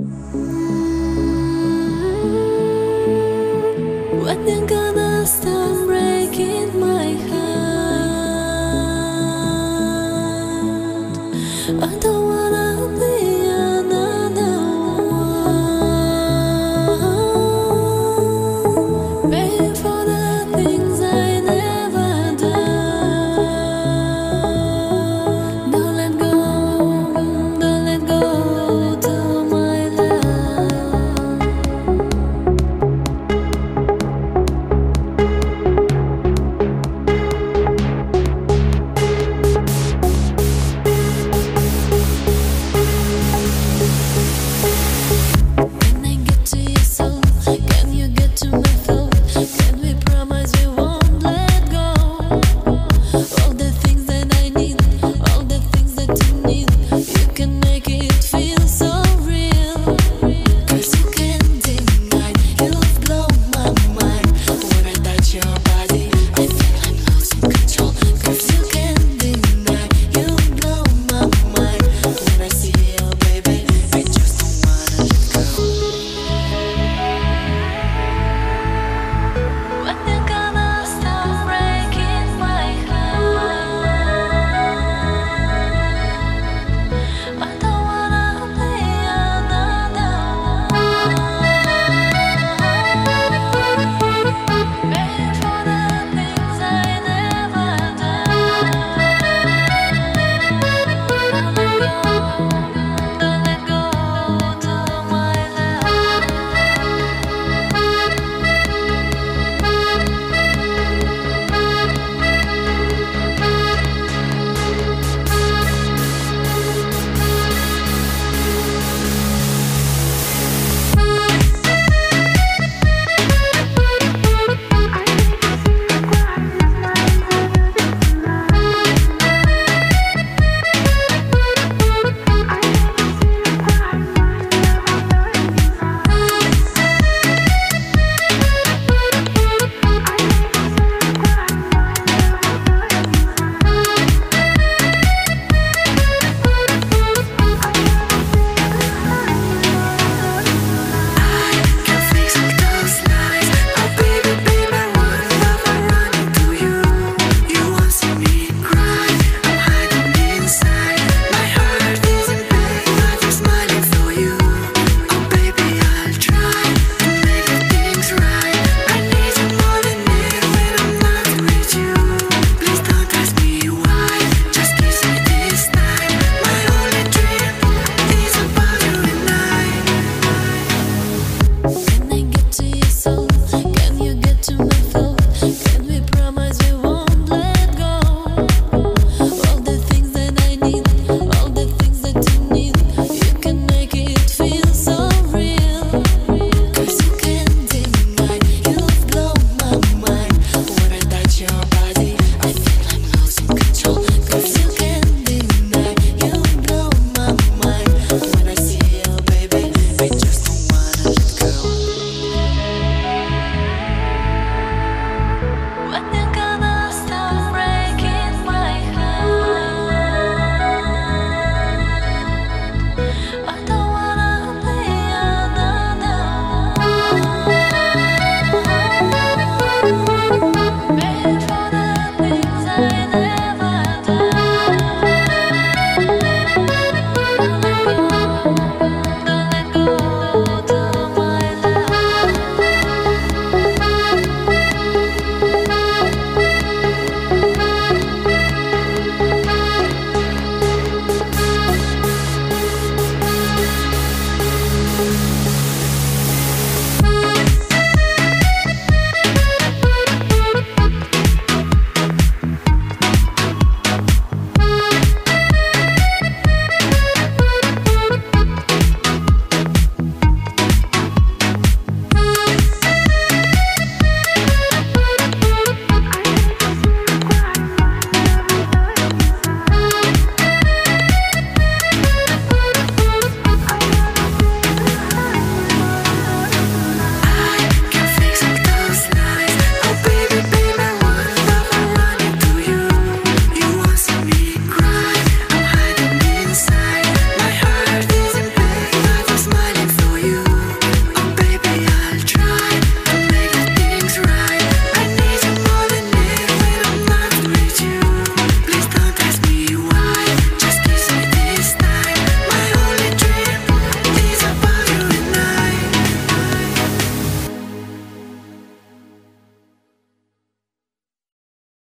What then gonna start breaking my heart?